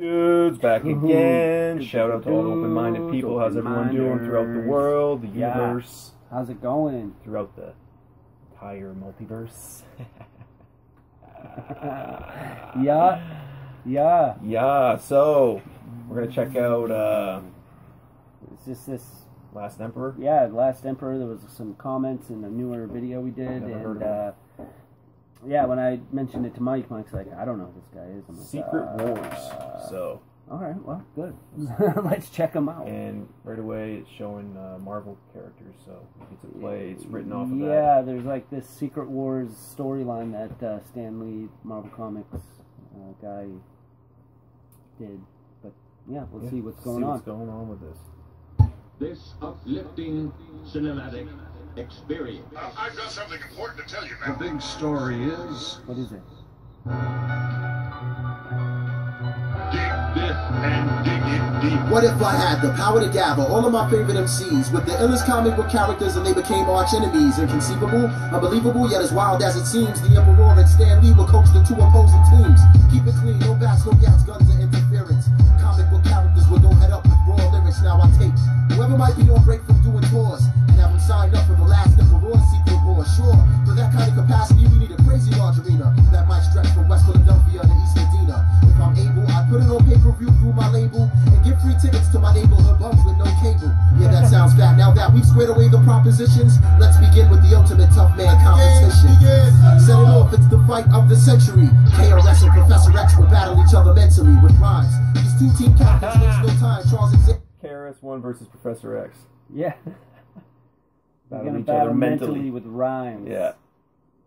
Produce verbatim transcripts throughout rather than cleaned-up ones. Dudes, back again. Shout out to all the open-minded people. How's everyone doing throughout the world, the universe? Yeah. How's it going? Throughout the entire multiverse. yeah. Yeah. Yeah, so we're going to check out... Uh, Is this this... Last Emperor? Yeah, Last Emperor. There was some comments in a newer video we did. Never and, heard of uh, yeah, when I mentioned it to Mike, Mike's like, I don't know who this guy is. I'm like, Secret uh, Wars. So. All right, well, good. Let's check them out. And right away, it's showing uh, Marvel characters, so it's a play. It's written off of yeah, that. Yeah, there's like this Secret Wars storyline that uh, Stan Lee, Marvel Comics uh, guy, did. But yeah, we'll yeah, see what's going see on. What's going on with this? This uplifting cinematic experience. Uh, I've got something important to tell you, man. The big story is... What is it? Dig this and dig it deep. What if I had the power to gather all of my favorite M Cs with the illest comic book characters and they became arch enemies? Inconceivable, unbelievable, yet as wild as it seems, the Emperor and Stan Lee were coaxed into opposing teams. Keep it clean, no bats, no gats, guns, and interference. Comic book characters would go head up with raw lyrics, now I take... Whoever might be on break from doing tours and have them signed up for the Last Emperor Secret War. Sure, for that kind of capacity, we need a crazy large arena that might stretch from West Philadelphia to East Medina. If I'm able, I put it on pay-per-view through my label and give free tickets to my neighborhood bums with no cable. Yeah, that sounds fat. Now that we've squared away the propositions, let's begin with the ultimate tough man competition. Set it off, it's the fight of the century. K R S and Professor X will battle each other mentally with rhymes. These two team captains waste no time. Charles Xavier. K R S one versus Professor X. Yeah. We're going to battle mentally with rhymes. Yeah.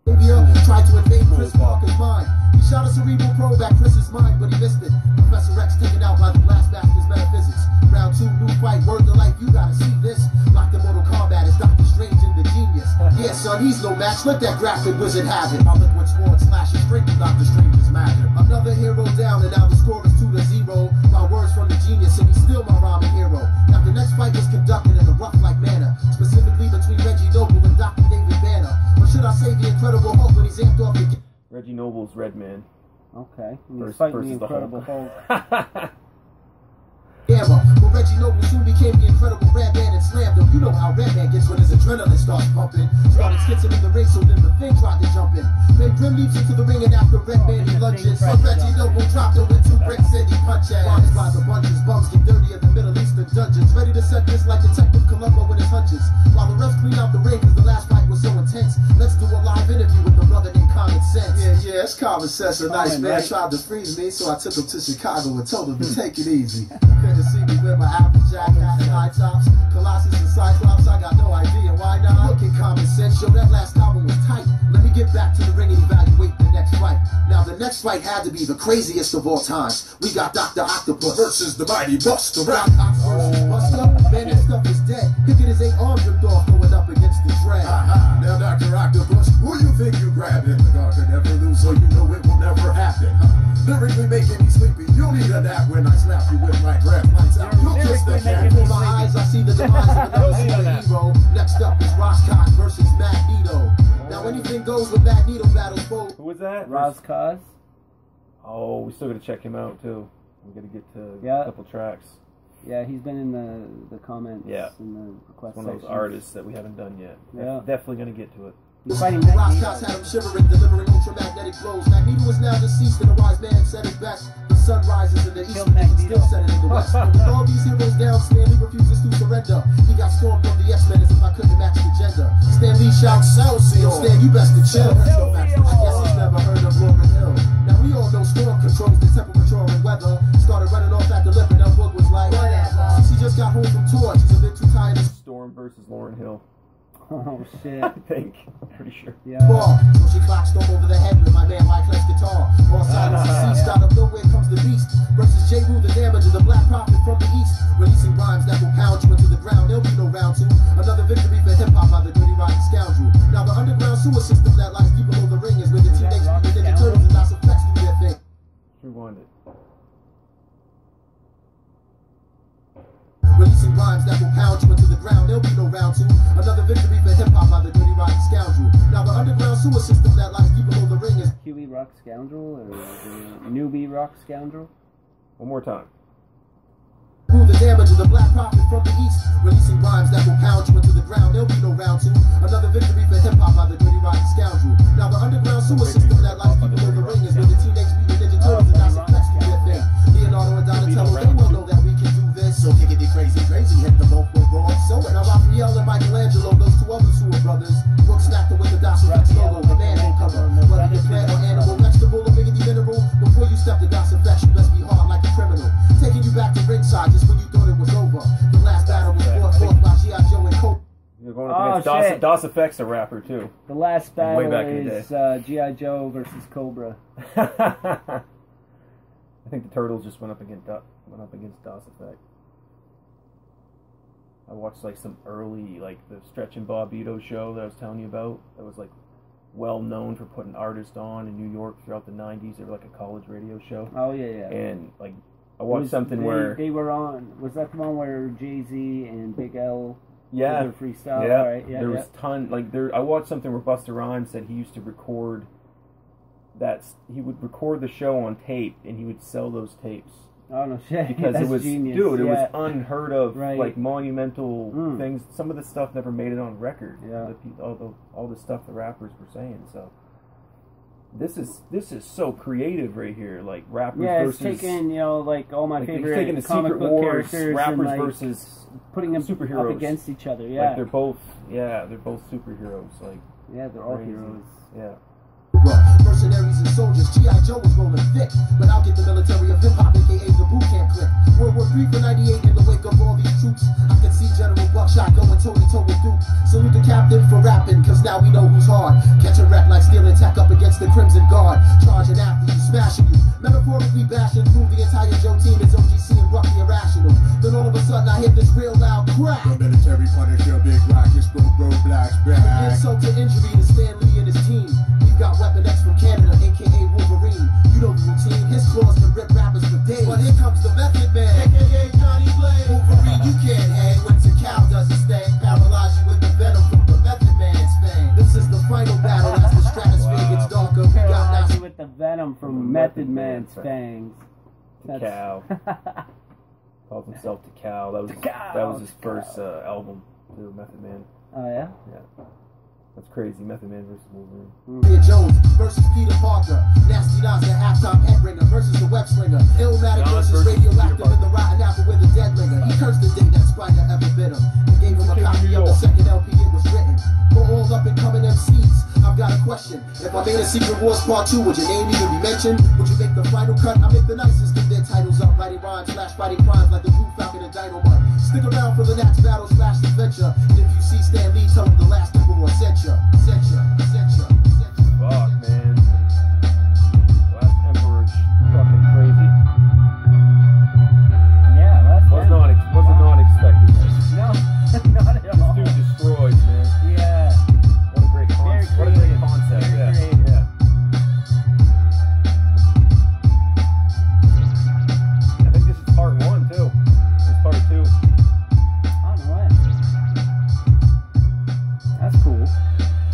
Xavier tried to invade Chris Parker's mind. He shot a cerebral probe at Chris's mind, but he missed it. Professor X taken out by the Blastmaster's metaphysics. Round two, new fight, word to life, you gotta see this. Like the Mortal Kombat, it's Doctor Strange and the Genius. Yeah, son, he's no match, let that graphic wizard have it. My liquid sword slashes straight to Doctor Strange's magic. Another hero down, and now the score is two to zero. My words from the Genius, and he's still my rhyming hero. Now the next fight was conducted in a rough-like manner, specifically between Reggie Noble and Doctor David Banner. Or should I say the Incredible Hulk when he's amped off the... Reggie Noble's Red Man. Okay, he's fighting the Incredible Hulk. Yeah, well, Reggie Noble soon became the Incredible Red Man and slammed him. You know how Red Man gets when his adrenaline starts pumping. Started skits him in the ring, so then the thing tried to jump in. Then Grim leaps into the ring, and after Red oh, Man he lunges. So Reggie Noble dropped him into Brick City punches. Bodies by the bunches, bums get dirty in the Middle Eastern dungeons. Ready to set this like Detective Columbo with his hunches. While the refs clean out the ring, cause the last fight was so intense. Let's do a live interview with the brother named Common Sense. Yeah, yeah, it's Common Sense. A nice man right. tried to freeze me, so I took him to Chicago and told him to take it easy. To see me with my Applejack hat and high tops, Colossus and Cyclops, I got no idea why not. Look at Common Sense, yo, that last album was tight. Let me get back to the ring and evaluate the next fight. Now the next fight had to be the craziest of all times. We got Doctor Octopus versus the mighty Busta Rhymes. Versus Busta, man, that stuff is dead. Picking his eight arms ripped off, going up against the dread. Ha ha, now Doctor Octopus, who you think you grabbed in the dark and never lose, so you know it will never happen. Lyrically making me sleepy, you'll need a nap when I slap you with my grab lights out. You'll kiss the cat. With my eyes, I see the demise of the hero. Next up is Roscos versus Magneto. Oh. Now anything goes with Magneto battles both. Who was that? Roscos. Oh, we still gotta check him out too. We're gonna get to yeah. a couple tracks. Yeah, he's been in the the comments. Yeah. In the request one of those sections. Artists that we haven't done yet. Yeah. Definitely gonna get to it. Roscos had him shivering, delivering ultramagnetic blows. Magneto is now deceased, and a wise man said it best. The sun rises in the east, and he's still set in the west. With all these heroes down, Stan Lee refuses to surrender. He got stormed from the X-Men as if I couldn't match the gender. Stan Lee shouts, Celsius, Stan, you best to chill. I guess he's never heard of Lauryn Hill. Now we all know Storm controls the temperature and weather. Started running off at the lip, and that book was like, she just got home from tour, she's a bit too tired. Storm versus Lauryn Hill. Oh shit. I think. I'm pretty sure. Yeah. Ball. So she clock stomp over the head with my man Mike Lex guitar. All sides uh, ceased. Yeah. Out of nowhere comes the beast. Versus J. Rue, the damage of the black prophet from the east. Releasing rhymes that will pound you into the ground. There'll be no round two. Another victory for hip hop by the dirty riding scoundrel. Now the underground sewer system that lies deep below the ring is where the teenage mutant ninja turtles and lots of flex do their thing. Rewind it. Releasing rhymes that will pound you into the ground. There'll be no round two. Another victory for hip-hop by the dirty rock scoundrel. Now the underground sewer system that lies deep below the ring is... Q E rock scoundrel or uh, newbie rock scoundrel? One more time. Prove the damage of the black prophet from the east, releasing rhymes that will pound you into the ground. There'll be no round two. Another victory for hip hop by the dirty rotten scoundrel. Now the underground sewer system that lies people in the ring is where the teenage mutant ninja turtles and Nazi Plex do their thing. Leonardo and Donatello, they will know that we can do this. So kick it crazy, crazy, hit the boat for raw. So and now Raphael and Michelangelo, those two others who are brothers. Brooks snapped away the Das E F X logo, the man won't cover. Whether you're plant or animal, vegetable or miggity mineral, before you step to Das E F X, you best be hard like a criminal. Taking you back to ringside just when you thought it was over. The last battle was fought forth by G I Joe and Cobra. You're going up against oh, Das, Das E F X, a rapper, too. The last battle Way back is uh, G I Joe versus Cobra. I think the Turtles just went up against went up against Das E F X. I watched like some early, like the Stretch and Bob Ito show that I was telling you about. That was like well known for putting artists on in New York throughout the nineties. They were like a college radio show. Oh yeah, yeah. And like. I watched was, something they, where... They were on... Was that the one where Jay-Z and Big L... Yeah. Did their freestyle, yeah. right? Yeah, there yeah. was ton... Like, there... I watched something where Busta Rhymes said he used to record... That... He would record the show on tape, and he would sell those tapes. Oh, no shit. Because That's it was... Genius. Dude, it yeah. was unheard of, right. like, monumental mm. things. Some of the stuff never made it on record. Yeah. The, all, the, all the stuff the rappers were saying, so... This is this is so creative right here, like rappers yeah, versus. Yeah, it's taking you know like all my like favorite taking the comic Secret book Wars, characters, rappers and, like, versus putting them superheroes up against each other. Yeah, like, they're both yeah they're both superheroes. Like yeah, they're all crazy. heroes. Yeah. Mercenaries and soldiers, G I Joe was rolling thick, but I'll get the military of hip-hop, a k a the Boot Camp Clik. World War Three for ninety-eight in the wake of all these troops. I can see General Buckshot going toe-to-toe with Duke. Salute the captain for rapping, cause now we know who's hard. Catch a rat like stealing tack up against the Crimson Guard. Charging after you, smashing you. Metaphorically bashing through the entire Joe team is O G C and roughly irrational. Then all of a sudden I hit this real loud crack. The military punisher, big rockets, bro, bro, blacks, black. From insult to injury to Stan Lee and his team. We've got Weapon X from Canada, a k a. Wolverine. You know the routine, his claws can rip rappers for days. But here comes the Method Man, a k a. Johnny Blaze. Wolverine, you can't hang when the cow doesn't stay. Paralyze you with the venom from the Method Man's fang. This is the final battle as the stratosphere wow. gets darker. We got now with the venom from Method, Method Man's fangs. The cow. Called himself the cow. That was his, that was his first uh, album, too, Method Man. Oh yeah. Yeah. That's crazy, Method Man versus Wolverine. Peter Jones versus Peter Parker. Nasty Nas, the halftime head ringer versus the web slinger. Illmatic versus radioactive in the rotten apple with the dead ringer. He cursed the day that Spider ever bit him. And gave him a copy of the second L P it was written. For all up and coming M Cs, I've got a question. If I made a Secret Wars Part two, would your name even be mentioned? Would you make the final cut? I make the nicest of their titles up. Mighty rhymes, slash mighty crimes like the Blue Falcon and Dynamite. Stick around for the next battle slash adventure. And if you see Stan Lee, tell him the last number was sent. Fuck, man. Last Emperor's fucking crazy. Yeah, Last Emperor. Was not, ex was wow. not expecting this. No, not at all. This dude destroyed, man. Yeah. What a great concept. What a great concept, yeah. yeah. I think this is part one, too. This is part two. On what? That's cool.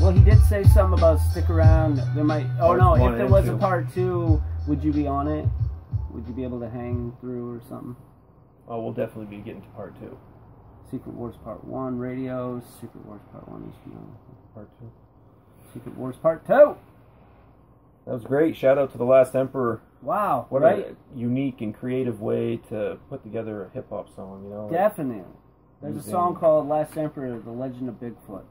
Well, he did say something about stick around. There might. Oh no! If there was a part two, would you be on it? Would you be able to hang through or something? Oh, we'll definitely be getting to part two. Secret Wars Part One, radios. Secret Wars Part One, H B O. Part Two. Secret Wars Part Two. That was great. Shout out to the Last Emperor. Wow! What right? a unique and creative way to put together a hip hop song. You know. Definitely. There's a song called "Last Emperor: The Legend of Bigfoot."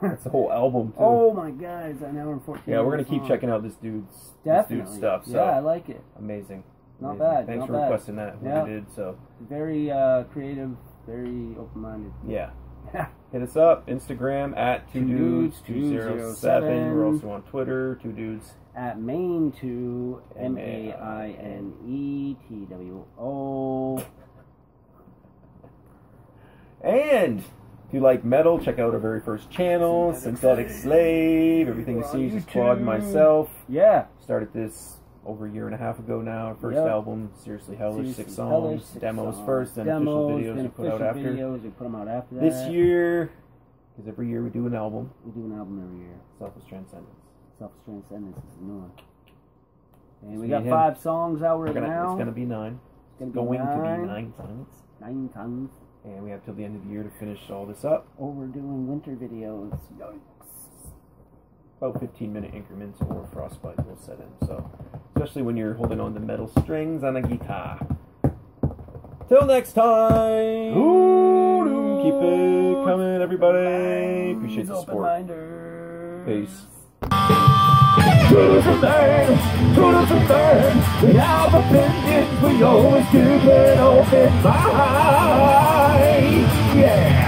That's the whole album, too. Oh, my God. It's an hour and fourteen minutes. Yeah, we're going to keep checking out this dude's, this dude's stuff. So. Yeah, I like it. Amazing. Not Amazing. bad. Thanks not for bad. requesting that. Who yeah. did, so. Very uh, creative, very open-minded. Yeah. Hit us up. Instagram, at two dudes two zero seven. We're also on Twitter, two dudes. At main two, M A I N E T W O. And... If you like metal, check out our very first channel, Synthetic, Synthetic Slave. Everything you see is just Quad and myself. Yeah. Started this over a year and a half ago now. Our first yep. album, Seriously Hellish, Seriously six songs. Hellish, six demos songs. first, then demos, official videos we put out after. Videos we put them out after that. This year, because every year we do an album. We do an album every year. Selfless Transcendence. Selfless Transcendence is the new one. And we got five songs out right now. It's going to be nine. It's going to be nine tons. Nine tons. And we have till the end of the year to finish all this up. Oh, we're doing winter videos. Yikes. About fifteen minute increments or frostbite will set in. So, especially when you're holding on to metal strings on a guitar. Till next time. Ooh, ooh, keep it coming, everybody. Appreciate the support. Peace. Two different things, two different things. We have opinions, we always keep an open mind. Yeah.